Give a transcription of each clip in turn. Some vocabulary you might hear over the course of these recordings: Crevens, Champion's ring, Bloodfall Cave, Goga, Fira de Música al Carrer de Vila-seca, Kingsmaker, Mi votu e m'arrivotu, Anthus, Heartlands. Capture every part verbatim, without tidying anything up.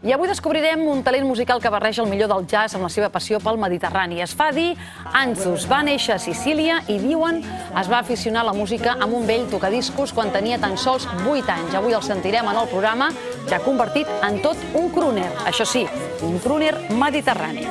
I avui descobrirem un talent musical que barreja el millor del jazz amb la seva passió pel Mediterrani. Es fa dir Anthus, va néixer a Sicília i, diuen, es va aficionar a la música amb un vell tocadiscos quan tenia tan sols vuit anys. Avui el sentirem en el programa, ja convertit en tot un crooner. Això sí, un crooner mediterrani.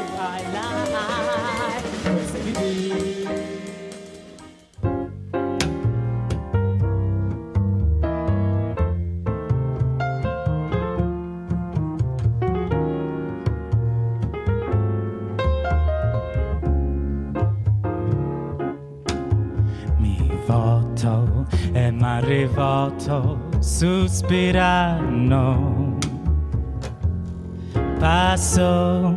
E m'ha rivolto sospirando, passo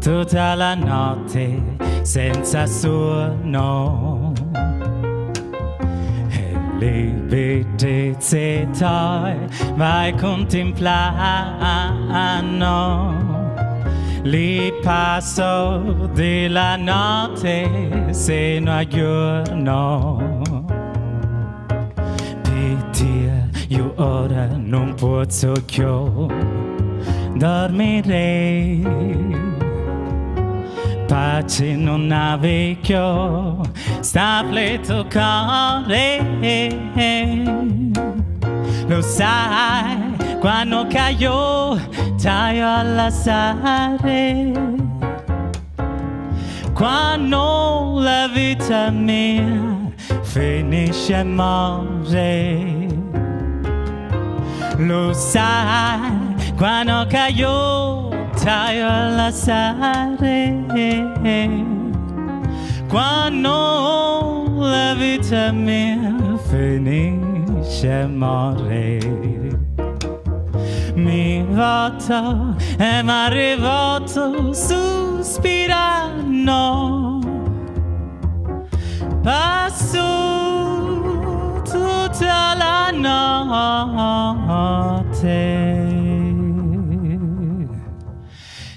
tutta la notte senza sonno, e l'ibidezze toi vai contemplando, li passo della notte sino a giorno. Io ora non posso più dormire, pace non avevo più, stabile toccare. Lo sai, quando caio, taglio all'assare. Quando la vita mia finisce a morire. Lo sai, quando caio, taglio all'assare. Quando la vita mia finisce a morire. Mi volto e m'arrivolto sospirando, passo tutta la notte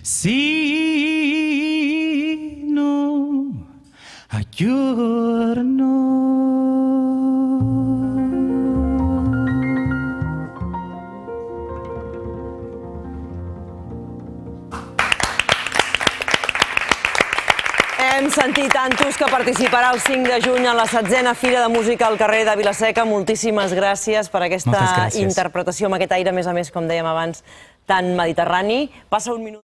sino a giorno. Hem sentit Anthus, que participarà el cinc de juny en la setzena Fira de Música al Carrer de Vila-seca. Moltíssimes gràcies per aquesta interpretació, amb aquest aire, a més a més, com dèiem abans, tan mediterrani. Passa un minut.